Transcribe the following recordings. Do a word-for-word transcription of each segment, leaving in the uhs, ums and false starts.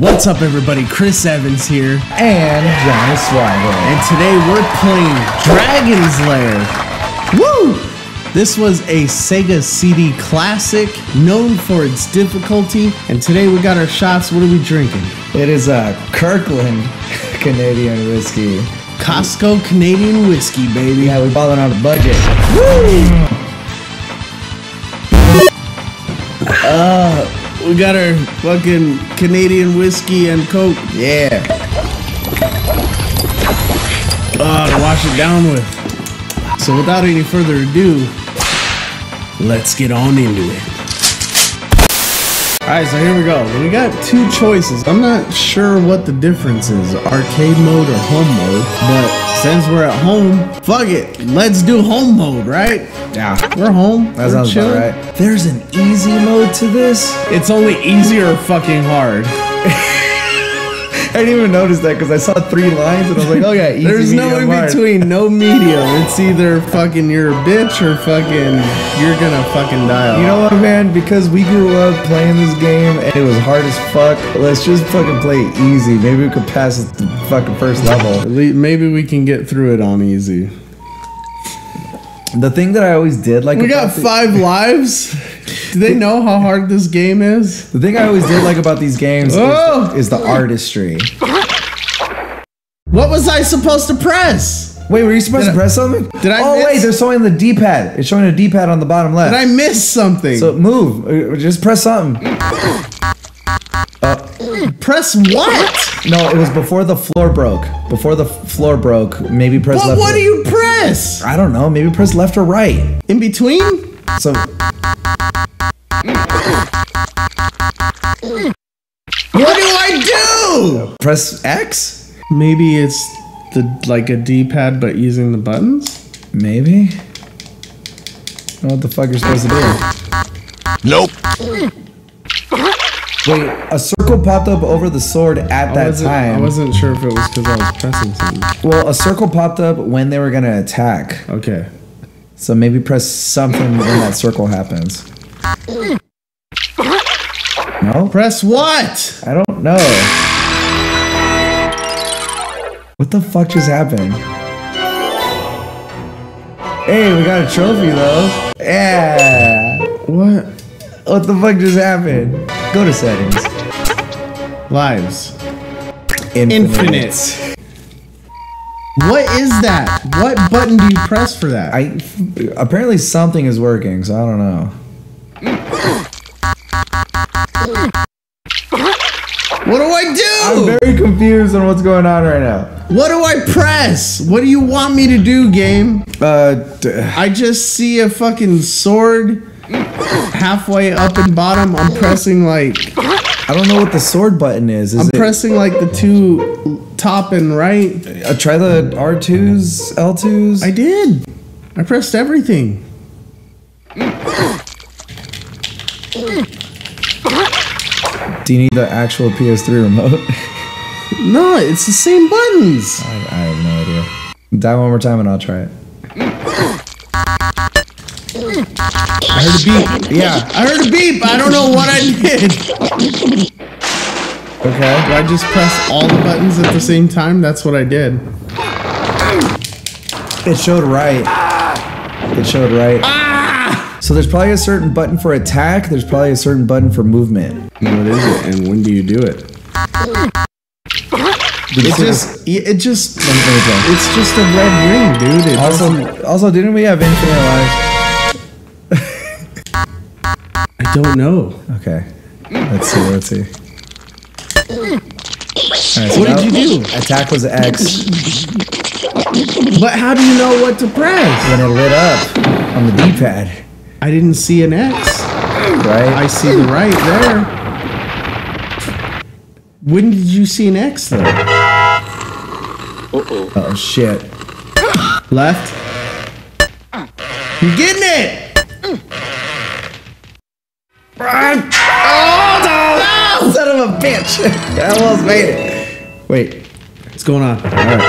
What's up everybody, Chris Evans here, and Johnny Saovi, and today we're playing Dragon's Lair. Woo! This was a Sega C D classic, known for its difficulty, and today we got our shots. What are we drinking? It is a Kirkland Canadian whiskey. Costco Canadian whiskey, baby. Yeah, we bought it on a budget. Woo! Uh... We got our fucking Canadian whiskey and Coke. Yeah. Uh, to wash it down with. So without any further ado, let's get on into it. Alright, so here we go. We got two choices. I'm not sure what the difference is, arcade mode or home mode, but since we're at home, fuck it. Let's do home mode, right? Yeah, we're home. That sounds about right. There's an easy mode to this. It's only easier fucking hard. I didn't even notice that because I saw three lines and I was like, oh yeah, easy. There's no in hard. Between, no medium. It's either fucking you're a bitch or fucking you're gonna fucking die off. You know what, man? Because we grew up playing this game and it was hard as fuck, let's just fucking play easy. Maybe we could pass the fucking first level. Maybe we can get through it on easy. The thing that I always did, like, we got five lives. Do they know how hard this game is? The thing I always did like about these games oh. is, the, is the artistry. What was I supposed to press? Wait, were you supposed did to I, press something? Did I? Oh miss? Wait, they're showing the D-pad. It's showing a D-pad on the bottom left. Did I miss something? So move. Just press something. Uh, press what? No, it was before the floor broke. Before the floor broke, maybe press but left. But what or, do you press? I don't know. Maybe press left or right. In between? So. What do I do? Uh, press X? Maybe it's the like a D-pad but using the buttons? Maybe. I don't know what the fuck you're supposed to do. Nope. Wait, a circle popped up over the sword at that time. I wasn't sure if it was because I was pressing something. Well, a circle popped up when they were going to attack. Okay. So maybe press something when that circle happens. No? Press what? I don't know. What the fuck just happened? Hey, we got a trophy though. Yeah. What? What the fuck just happened? Go to settings. Lives. Infinite. Infinite. What is that? What button do you press for that? I apparently something is working, so I don't know. What do I do? I'm very confused on what's going on right now. What do I press? What do you want me to do, game? Uh, I just see a fucking sword. Halfway up and bottom, I'm pressing like... I don't know what the sword button is. is I'm it? pressing like the two top and right. Uh, try the R twos, L twos. I did. I pressed everything. Do you need the actual P S three remote? No, it's the same buttons. I, I have no idea. Die one more time and I'll try it. I heard a beep. Yeah, I heard a beep. I don't know what I did. Okay, did I just press all the buttons at the same time? That's what I did. It showed right. It showed right. Ah! So there's probably a certain button for attack. There's probably a certain button for movement. What is it? And when do you do it? It just, it just, it's just a red ring, dude. It also, doesn't... also, didn't we have infinite lives? I don't know. Okay. Let's see. Let's see. Right, so what did you do? Attack was X. But how do you know what to press? When it lit up on the D-pad. I didn't see an X. Right? I see the right there. When did you see an X, though? Uh-oh. Oh, shit. Left. You're getting it! Oh no! Son of a bitch! I almost made it. Wait, what's going on? All right.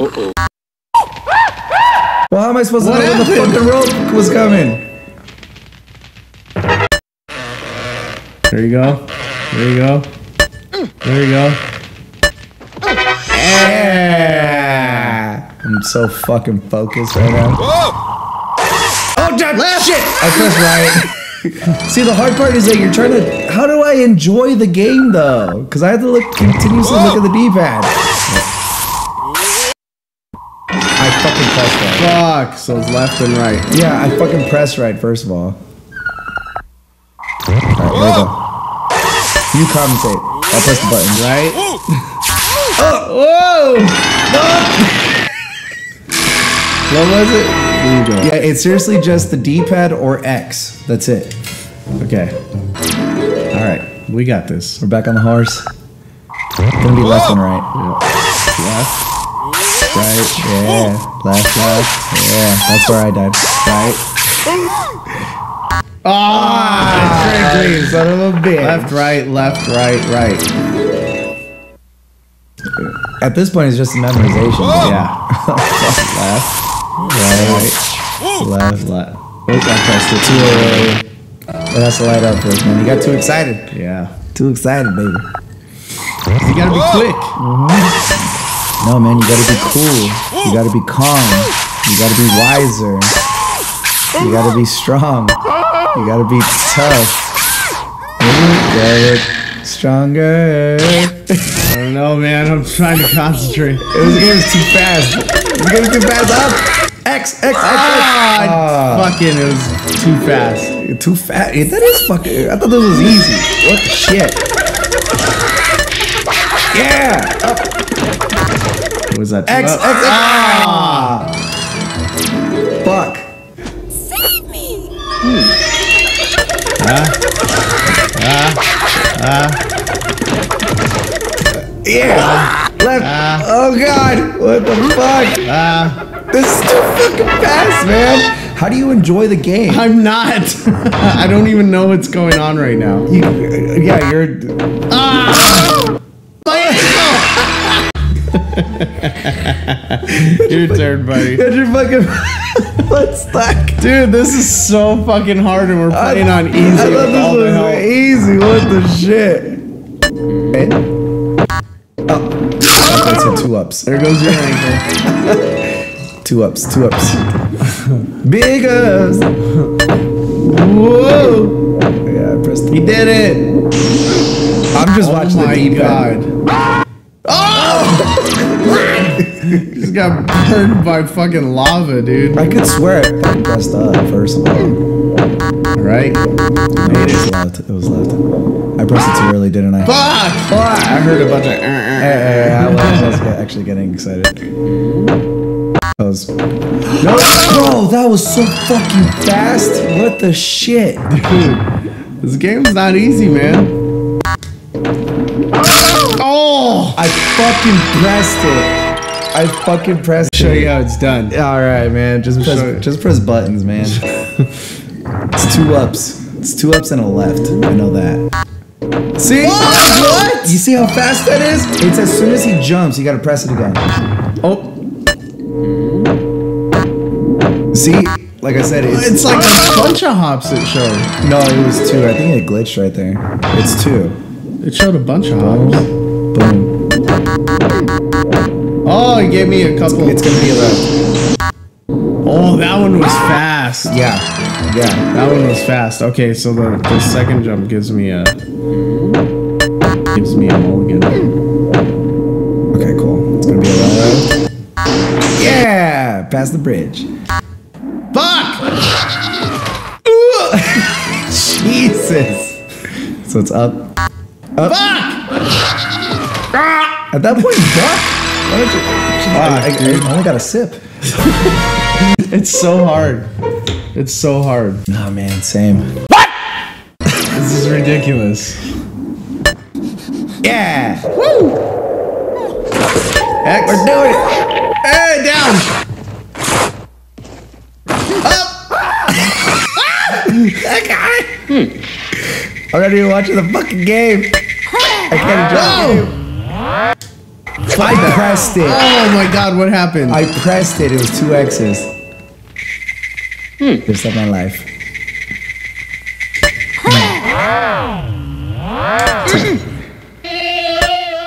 Uh-oh. Well, how am I supposed to what know happened? When the fucking rope was coming? There you go. There you go. There you go. Yeah. I'm so fucking focused right now. Whoa! Oh, damn, shit! I pressed right. See, the hard part is that you're trying to... How do I enjoy the game, though? Because I have to look continuously Whoa. Look at the D-pad. I fucking pressed right. Fuck! So it's left and right. Yeah, I fucking pressed right, first of all. Alright, Lobo. You compensate. I press the buttons, right? Oh! Whoa! No! What was it? Yeah, it's seriously just the D-pad or X. That's it. Okay. Alright, we got this. We're back on the horse. Gonna be left and right. Yeah. Left. Right. Yeah. Left, left. Yeah. That's where I died. Right. Ah! Oh, son of a bitch. Left, right, left, right, right. At this point, it's just a memorization. Yeah. Left. Right, left, left. Wait, I pressed it too early. That's the light up first, man. You got too excited. Yeah. Too excited, baby. You gotta be quick. Mm-hmm. No, man, you gotta be cool. You gotta be calm. You gotta be wiser. You gotta be strong. You gotta be tough. You gotta stronger. I don't know, man. I'm trying to concentrate. It was, it was too fast. You gotta do fast up. X, X, X, ah, X. Fucking, it was too fast. Too fast? That is fucking... I thought this was easy. What the shit? Yeah! Up. What was that? X, X, X. Ah. Fuck. Save me! Ah. Ah. Ah. Yeah! Ah. Left. Uh, oh god, what the fuck? Uh, this is too fucking fast, man. How do you enjoy the game? I'm not. I don't even know what's going on right now. You, uh, yeah, you're... Ah! Your turn, buddy. That's your fucking... What's stuck? Dude, this is so fucking hard and we're playing I, on easy. I thought this was help. Easy. What the shit? Okay. Oh. That's two ups. There goes your ankle. Two ups, two ups. Big ups. Whoa. Yeah, I pressed it. He did it. I'm just oh watching the D-pad. Oh! Just got burned by fucking lava, dude. I could swear I pressed up, first of all. Right? No, it was left. It was left. I pressed it too early, didn't I? Fuck! Fuck! I heard a bunch of... Uh, Hey, I was, I was actually getting excited. That was... No! Bro, that was so fucking fast! What the shit? Dude, this game's not easy, man. Oh! I fucking pressed it. I fucking pressed it. Show you how it's done. Alright, man. Just press, just press buttons, man. It's two ups. It's two ups and a left. I know that. See? What? What? You see how fast that is? It's as soon as he jumps, you gotta press it again. Oh. See? Like I said, it's... It's like a bunch of hops it showed. No, it was two. I think it glitched right there. It's two. It showed a bunch of hops. Boom. Oh, it gave me a couple... It's, it's gonna be a left. Oh, that one was fast. Yeah. Yeah. That one was fast. Okay, so the, the second jump gives me a... Gives me a mulligan. Okay, cool. It's gonna be a lot of... Yeah! Past the bridge. Fuck! Jesus! So it's up. Up. Fuck! At that point, duck! Why don't you... Fuck, I, I, I only got a sip. It's so hard. It's so hard. Oh man, same. What? This is ridiculous. Yeah! Woo! X. We're doing it! Hey, down! Up! That guy! Hmm. I'm not even watching the fucking game! I can't enjoy the game! I pressed it! Oh my god, what happened? I pressed it, it was two X's. Hmm. Just like my life. Hmm.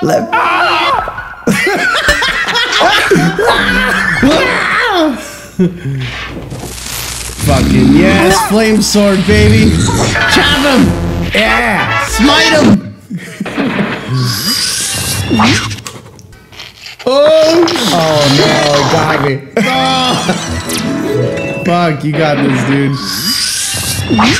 Let Fucking yes, flame sword, baby. Chop him. Yeah, smite him. Oh, oh no, got me. Oh. Fuck, you got this, dude.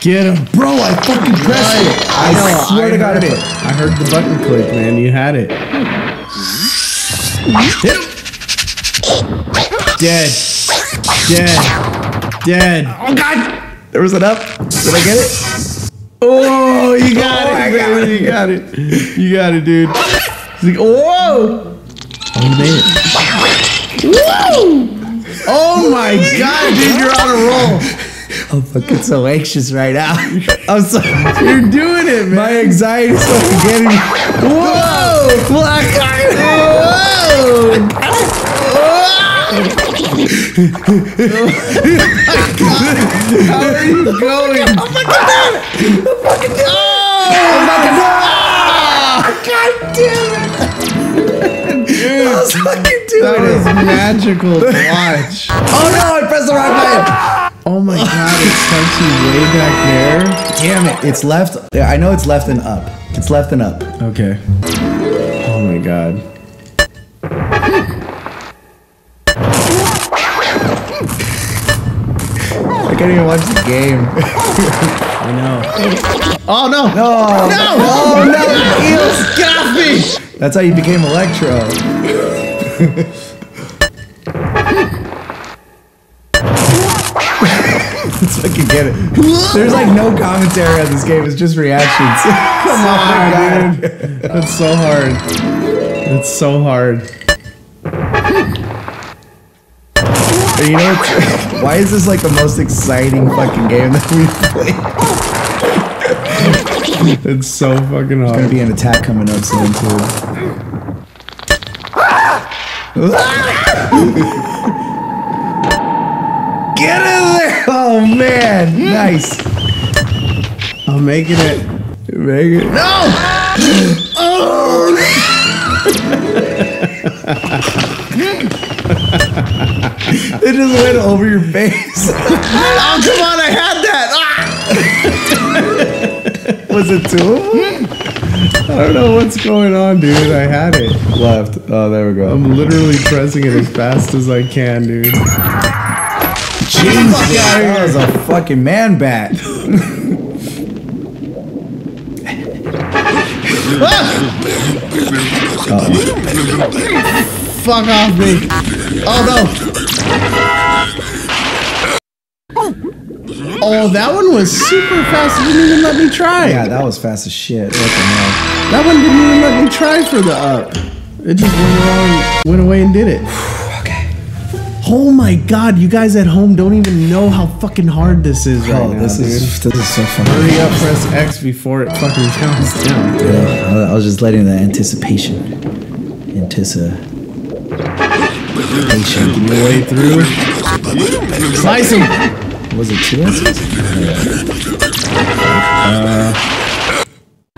Get him. Bro, I fucking pressed it. it. I, I swear I to God, it. it. I heard the button click, man. You had it. Hit him. Dead. Dead. Dead. Oh, God. There was an up. Did I get it? Oh, you got oh, it. Got it. You got it. You got it, dude. It's like, whoa. Oh, you made it. Whoa. Oh, my God, dude. You're on a roll. I'm fucking so anxious right now. I'm sorry. You're doing it, man. My anxiety is fucking getting me. Whoa! Black eye! Whoa! Oh my God. How are you going? I'm fucking down! I'm fucking down! I'm fucking down! God damn it! Dude, I was fucking doing it. That was magical to watch. Oh no! I pressed the wrong button. Oh my God, it starts you way back there. Damn it, it's left. I know it's left and up. It's left and up. Okay. Oh my God. I can't even watch the game. I know. Oh no. No. No. Oh no. Eels, get off me. That's how you became Electro. Let's fucking get it. There's like no commentary on this game. It's just reactions. Come so on, God. Dude. That's so hard. That's so hard. You know what? Why is this like the most exciting fucking game that we've played? It's so fucking hard. There's gonna be an attack coming up soon too. Get in there! Oh man, nice. I'm making it. Make it. No! Oh! It just went over your face. Oh, come on, I had that! Ah! Was it two of them? I don't know what's going on, dude. I had it. Left. Oh, there we go. I'm literally pressing it as fast as I can, dude. Jesus, that was a fucking man bat. Ah! Uh-oh. Fuck off me. Oh no. Oh, that one was super fast. It didn't even let me try. Yeah, that was fast as shit. What the hell? That one didn't even let me try for the up. It just went around, went away and did it. Oh my God, you guys at home don't even know how fucking hard this is right oh, now, this dude. Is, this is so fun. Hurry up, press X before it fucking counts down. Yeah, I was just letting the anticipation. Anticipation. Your way through. Slice him! Was it two inches? Uh,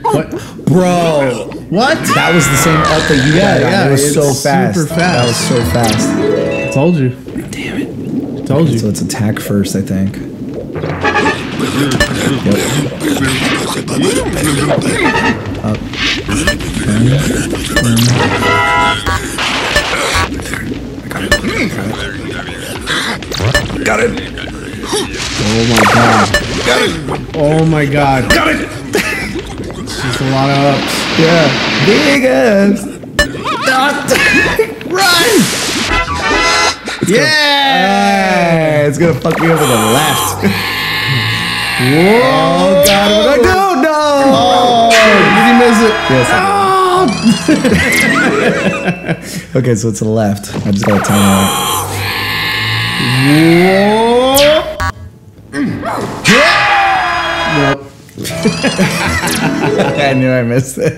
what? Bro! What? That was the same up that you yeah, got. Yeah, it was so fast. Super fast. That was so fast. Told you. Damn it. Told okay, you. So it's attack first, I think. Yep. Up. I got it. I got it. Got it. Oh my God. Got it. Oh my God. Got it. It's just a lot of ups. Yeah. Big ups. Run. It's yeah! Gonna, uh, it's gonna fuck me over the left. Whoa! Oh, God, what did I do? No! Oh, did he miss it? Yes, I did. Okay, so it's the left. I just gotta time it out. Whoa! Yeah! Nope. I knew I missed it.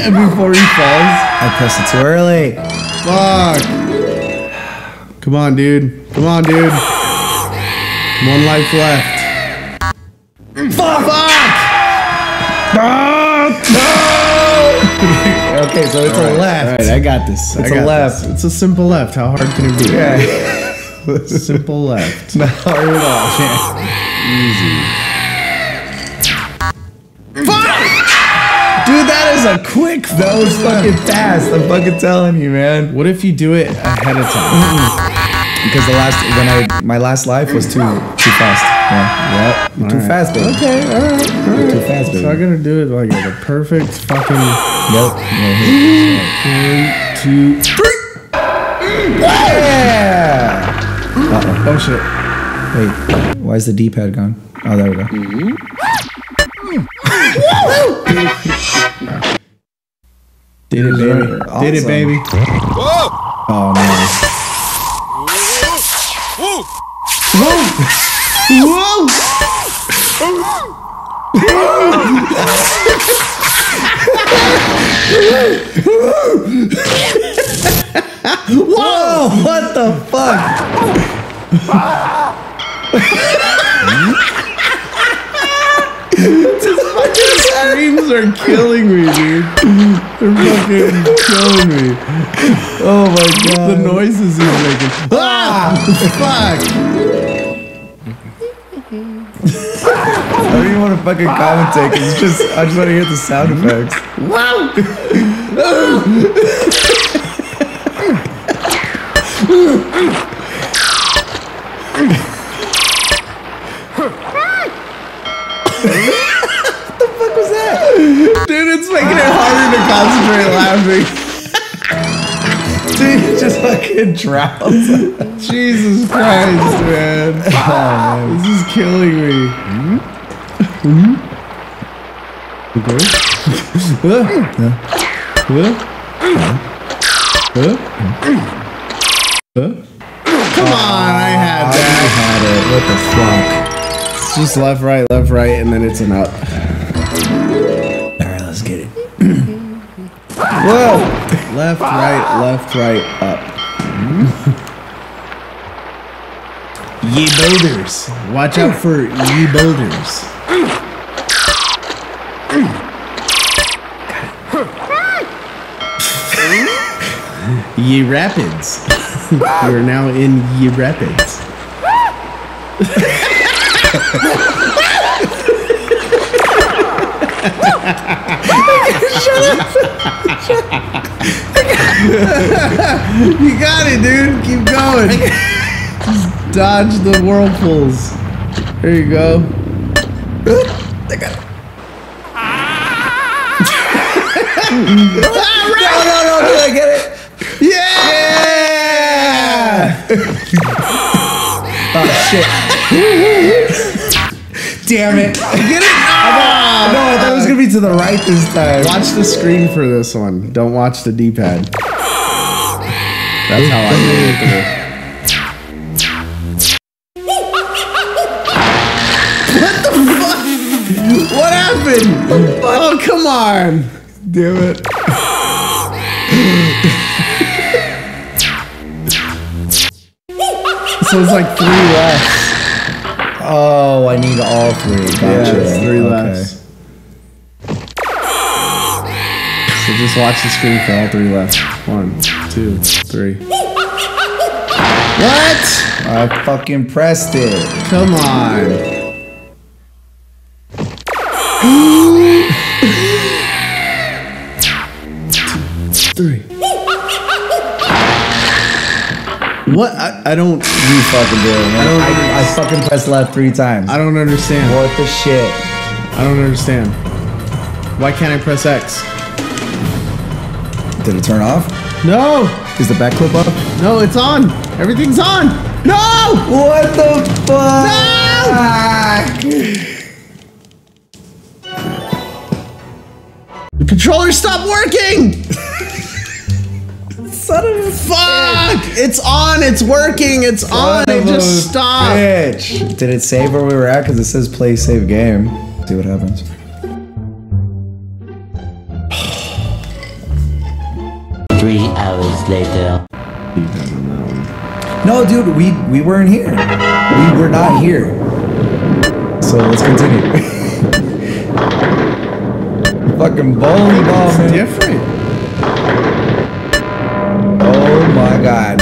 Before he falls, I pressed it too early. Fuck! Come on, dude. Come on, dude. One life left. Fuck! Fuck! No! Okay, so it's all right, a left. All right, I got this. It's I got a left. This. It's a simple left. How hard can it be? Yeah. Simple left. Not hard at all. Easy. Fuck! Dude, that is a quick, that was fucking fast. I'm fucking telling you, man. What if you do it ahead of time? Because the last, when I, my last life was too, too fast. Yeah. Yep. All too right. fast, baby. Okay, all right. All right. Too fast, baby. So I'm going to do it like a perfect fucking... Nope. Right. Three, two, three. Yeah! Uh-oh. Oh, shit. Wait, why is the D-pad gone? Oh, there we go. Did it, baby. Awesome. Did it, baby. Whoa! Oh, man. Whoa! Whoa! Whoa! Whoa! What the fuck? Just fucking screams are killing me, dude. They're fucking killing me. Oh my god. The noises he's making. Ah! Fuck! I don't even want to fucking commentate because it's just, I just want to hear the sound effects. Wow! What the fuck was that? Dude, it's making it harder to concentrate laughing. Dude, you just fucking drowns. Jesus Christ, man. Oh, man. This is killing me. Mm-hmm. Mm-hmm. Okay. Huh? Huh? Huh? Huh? Huh? Come on, I had that. I had it. What the fuck? It's just left, right, left, right, and then it's an up. Alright, let's get it. Whoa! Left, right, left, right, up. Ye boulders. Watch out for ye boulders. Ye rapids. We're now in ye rapids. Shut up! You got it, dude. Keep going. Just dodge the whirlpools. There you go. I got it. No, no, no. Did I get it? Yeah! Oh, shit. Damn it. Get it? No, I thought it was going to be to the right this time. Watch the screen for this one. Don't watch the D-pad. That's how I made it through. What the fuck? What happened? Oh, come on. Damn it. So it's like three left. Oh, I need all three. Gotcha. Yeah, it's three okay. left. So just watch the screen for all three left. One, two, three. What? I fucking pressed it. Come on. Two, three. What? I, I don't. You fucking do it, man. I, don't, I, I fucking pressed left three times. I don't understand. What the shit? I don't understand. Why can't I press X? Did it turn off? No! Is the back clip up? No, it's on! Everything's on! No! What the fuck? No! The controller stopped working! Son of a fuck! Bitch. It's on, it's working, it's Son on, it just stopped! Bitch. Did it save where we were at? Because it says play save game. See what happens. Three hours later. No, dude, we, we weren't here. We were not here. So let's continue. Fucking bowling ball, man. It's different. Oh my god.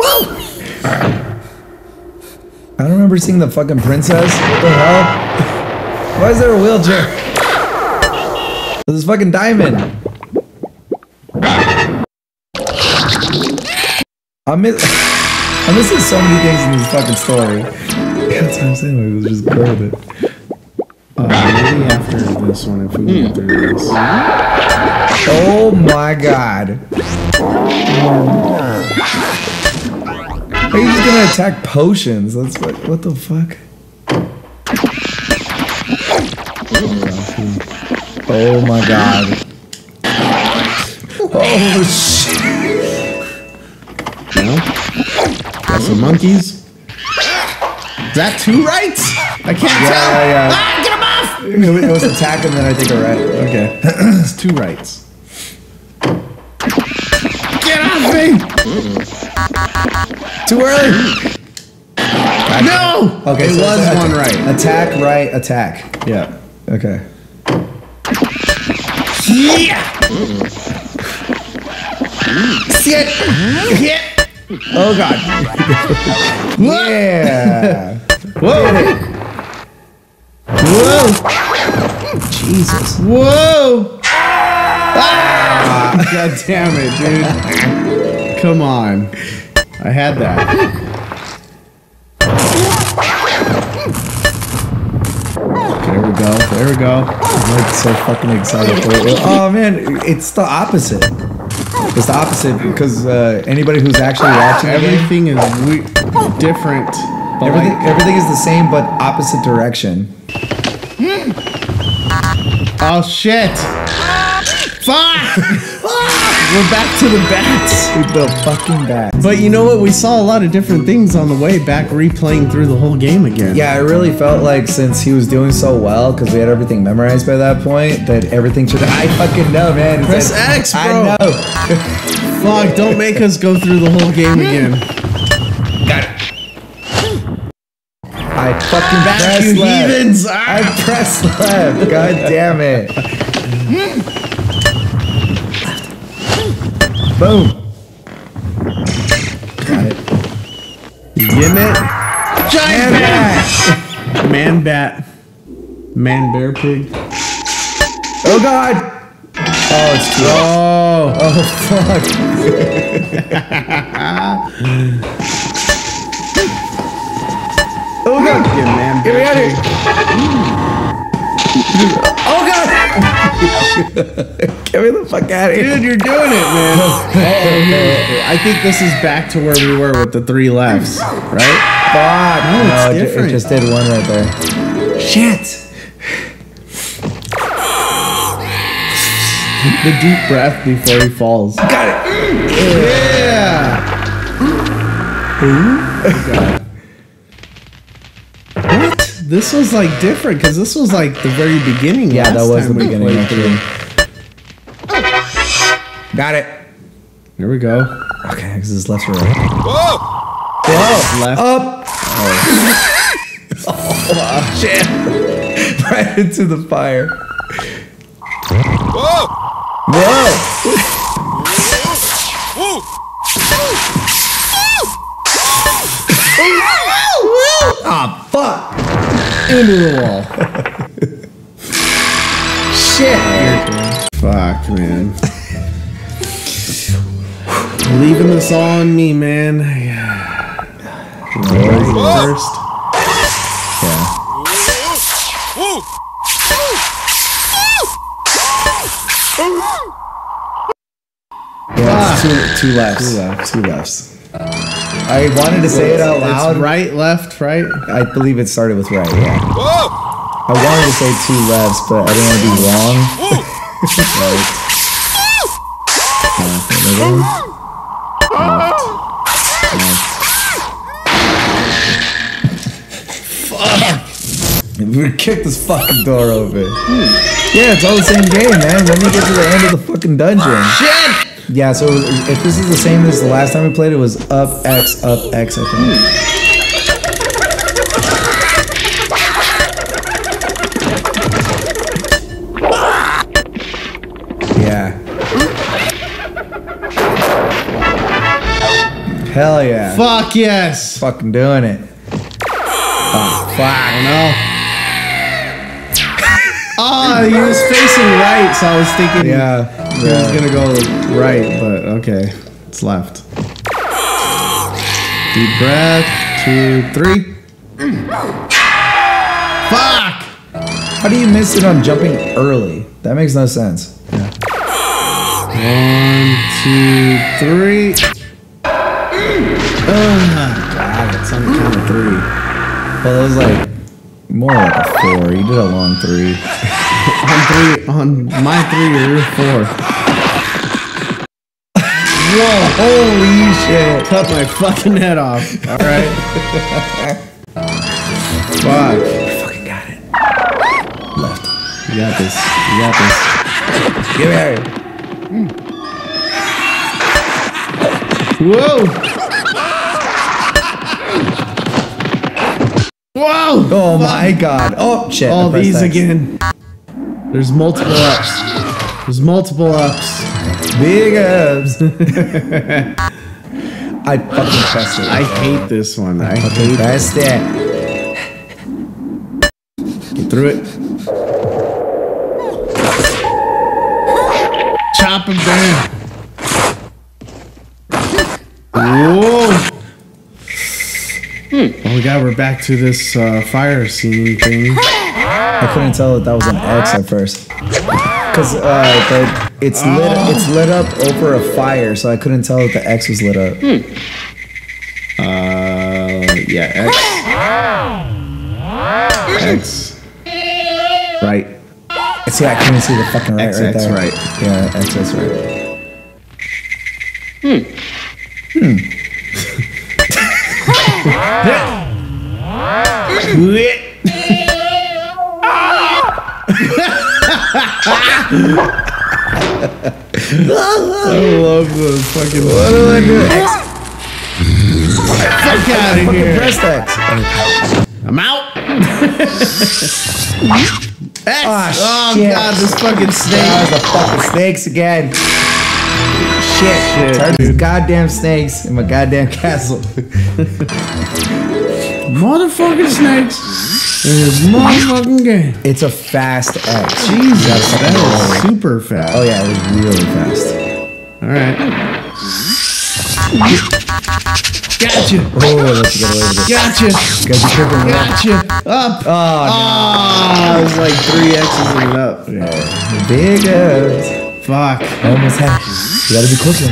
Whoa! I don't remember seeing the fucking princess. What the hell? Why is there a wheelchair? This is fucking diamond. I miss I'm missing so many things in this fucking story. That's what I'm saying, we just go with it. Uh, maybe after this one, if we can get through this. Oh my god. Are you just gonna attack potions? That's what, what the fuck? Oh my god. Oh shit. Got some monkeys. Is that two rights? I can't yeah, tell. Yeah. Ah, get him off! It was attack and then I think a right. Okay. It's two rights. Get off me! Mm-mm. Too early! Gotcha. No! Okay, it so was attack. One right. Attack, right, attack. Yeah. Okay. Yeah! Mm-mm. See it! Mm-hmm. Yeah! Oh god. Yeah. Whoa. Whoa. Jesus. Whoa. Ah! Ah, god damn it, dude. Come on. I had that. There we go. There we go. I'm like so fucking excited for it. Oh man, it's the opposite. It's the opposite because uh, anybody who's actually watching everything game, is we different. Everything, like, everything is the same but opposite direction. Oh shit! Fuck! We're back to the bats. The fucking bats. But you know what? We saw a lot of different things on the way back, replaying through the whole game again. Yeah, I really felt like since he was doing so well, because we had everything memorized by that point, that everything should. I fucking know, man. Press like, X, bro. I know. Fuck! Don't make us go through the whole game again. Got it. I fucking back press you left. Heathens. Ah. I press left. God damn it. Boom! Got it. Gimmit! Giant bat! Man bat. Man bear pig. Oh god! Oh, it's cute. Oh! Oh, fuck. Oh god! Get, man, get me out of here! Oh god! Get me the fuck out of here. Dude, you're doing it, man. Hey, I think this is back to where we were with the three lefts, right? Fuck. No, no, it's different. It just did one right there. Shit. The deep breath before he falls. Got it. Yeah. Ooh. Got it. This was like different because this was like the very beginning. Yeah, that was the beginning. Got it. Here we go. Okay, this is left or right. Whoa! Whoa! Left. Up! Oh, oh shit! Right into the fire. Whoa! Whoa! Ah, fuck! Into the wall. Shit. Fuck, man. Leaving this all on me, man. First. Yeah. Yeah, two, two lefts. Two lefts. Two lefts. I wanted to say it out loud. It's right, left, right? I believe it started with right, yeah. Whoa! I wanted to say two lefts, but I didn't want to be wrong. Right. Fuck! We kicked this fucking door open. Yeah, it's all the same game, man. When you get to the end of the fucking dungeon. Shit! Yeah, so if this is the same as the last time we played, it was up, X, up, X, I think. Hell yeah. Fuck yes. Fucking doing it. Oh, fuck. No. Oh, he was facing right, so I was thinking yeah, he yeah. was gonna go right, but okay. It's left. Deep breath. Two, three. Fuck! How do you miss it on jumping early? That makes no sense. Yeah. One, two, three. Oh my god, it's on the count of three. Well, it was like more like a four. You did a long three. on three, on my three, you're four. Whoa, holy shit. Cut my fucking head off. Alright. Fuck. I fucking got it. Left. You got this. You got this. Get married. Mm. Whoa. Whoa. Oh fuck. My god. Oh shit. All these X. Again. There's multiple ups. There's multiple ups. Big abs. I fucking pressed it. I hate this one. I, I hate pressed it. Get through it. Chop him down. Whoa. Hmm. Oh my god, we're back to this uh, fire scene thing. I couldn't tell that that was an X at first. Cause uh, the, it's oh. lit, it's lit up over a fire, so I couldn't tell if the X was lit up. Hmm. Uh, yeah, X. X. Right. See, I couldn't see the fucking right, X, right X, there. Right. Yeah, X, X, right. Hmm. Hmm. I love those fucking. What do I do? X. Fuck out of here! Press X. I'm out. X. Oh, oh shit. God, this fucking snake. Oh, the fucking snakes again. Shit, shit. Turn these goddamn snakes in my goddamn castle. Motherfucking snakes. It's my fucking game. It's a fast X. Jesus, that was super fast. Oh yeah, it was really fast. All right. Gotcha. Oh, that's a good way to do it. Gotcha. Gotcha. Gotcha. Up. Oh, no. Oh, it was like three X's and up. Yeah. Big X. Fuck. Almost had. You gotta be quicker.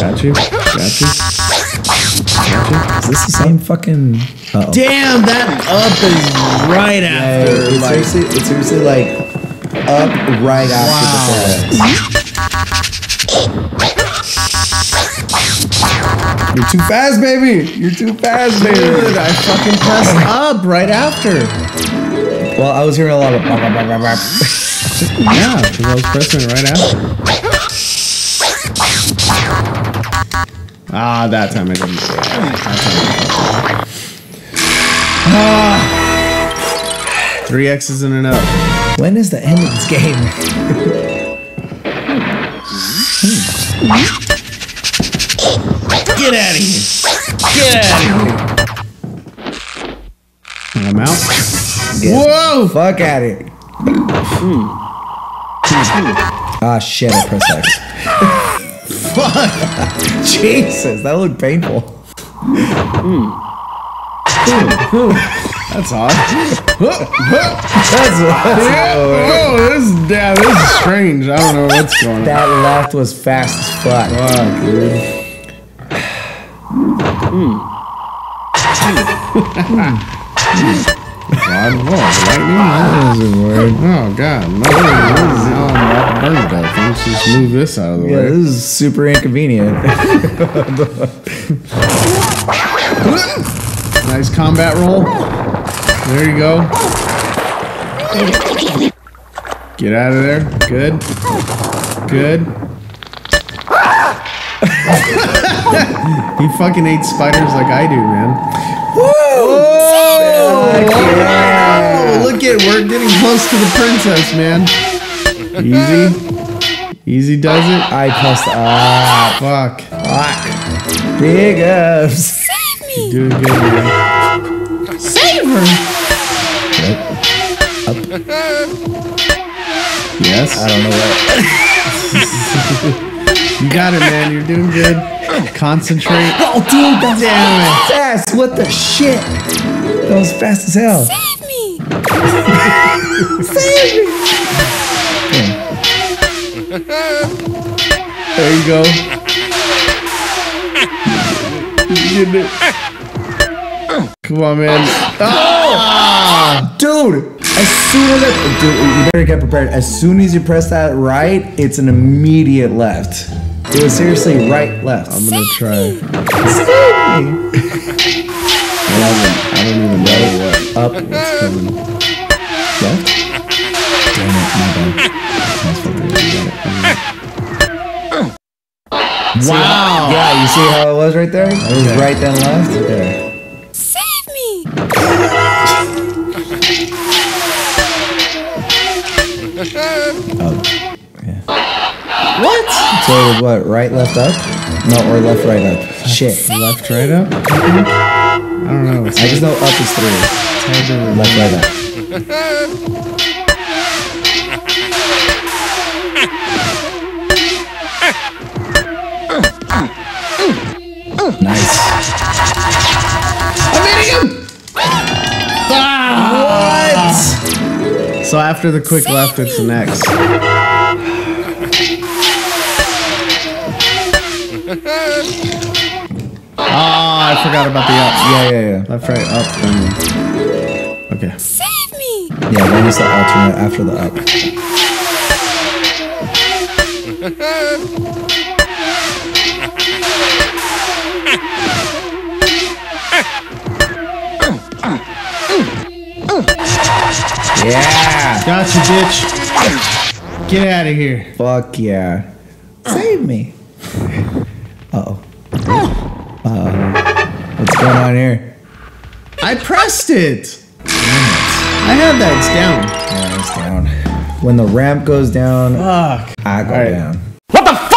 Got you. Got you. Is this the same fucking... Uh-oh. Damn, that up is right after. Yeah, it's, like, seriously, it's seriously like up right after wow. the You're too fast, baby. You're too fast, baby. Dude, I fucking pressed up right after. Well, I was hearing a lot of... Bop, bop, bop, bop, bop. Yeah, because I was pressing right after. Ah, that time I didn't see it. Ah, three X's in and up. When is the end of this game? Get out of here! Get out of here! And I'm out. Get Whoa! Fuck out of here! Mm. Ah, shit! I pressed X. Fuck! Jesus, that looked painful. Mm. Ooh, ooh. That's odd. That's oh, this, yeah, this is strange. I don't know what's going on. That left was fast as fuck. Fuck, dude. Mm. God, what? Lightning? That isn't weird. Oh, God. No, no, no. Let's just move this out of the yeah, way. Yeah, this is super inconvenient. Nice combat roll. There you go. Get out of there. Good. Good. He fucking ate spiders like I do, man. Woo! Oh, yeah. Look at, we're getting close to the princess, man. Easy. Easy does it. I pressed ah fuck. Fuck. Big ups. Save me. You're doing good, man. Save her. Right. Up. Yes. I don't know what. You got it, man. You're doing good. Concentrate. Oh, dude, that's damn it. Fast. What the shit? That was fast as hell. Save me. Save me. Yeah. There you go. Come on, man. Oh! Dude, as soon as I, dude, you better get prepared. As soon as you press that right, it's an immediate left. It was seriously right, left. I'm gonna try. Save me. I don't, I don't even know what up what's coming. Left? Damn it, my bad. That's what I got it. Wow! Yeah, you see how it was right there? It was okay. Right then left. There. Save me! Oh. Yeah. What? So what? Right, left, up? No, or left, right, up. Shit. Save left, right, up? I don't know. I just know up is three. Left, right, up. Nice. I'm hitting him! Ah, what? So after the quick Save left, me. It's the next. Oh, I forgot about the up. Yeah, yeah, yeah. Left, right, up. And... Okay. Save me! Yeah, one is the alternate after the up. Yeah! Gotcha, bitch! Get out of here! Fuck yeah! Save me! Uh-oh. Uh-oh. What's going on here? I pressed it! Damn it. I have that, it's down. Yeah, it's down. When the ramp goes down, fuck. I go right. down. What the fuck?!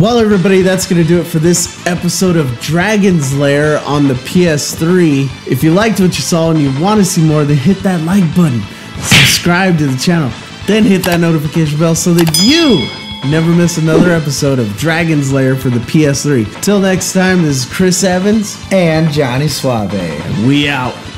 Well, everybody, that's gonna do it for this episode of Dragon's Lair on the P S three. If you liked what you saw and you want to see more, then hit that like button, subscribe to the channel, then hit that notification bell so that you never miss another episode of Dragon's Lair for the P S three. Till next time, this is Chris Evans and Johnny Saovi. We out.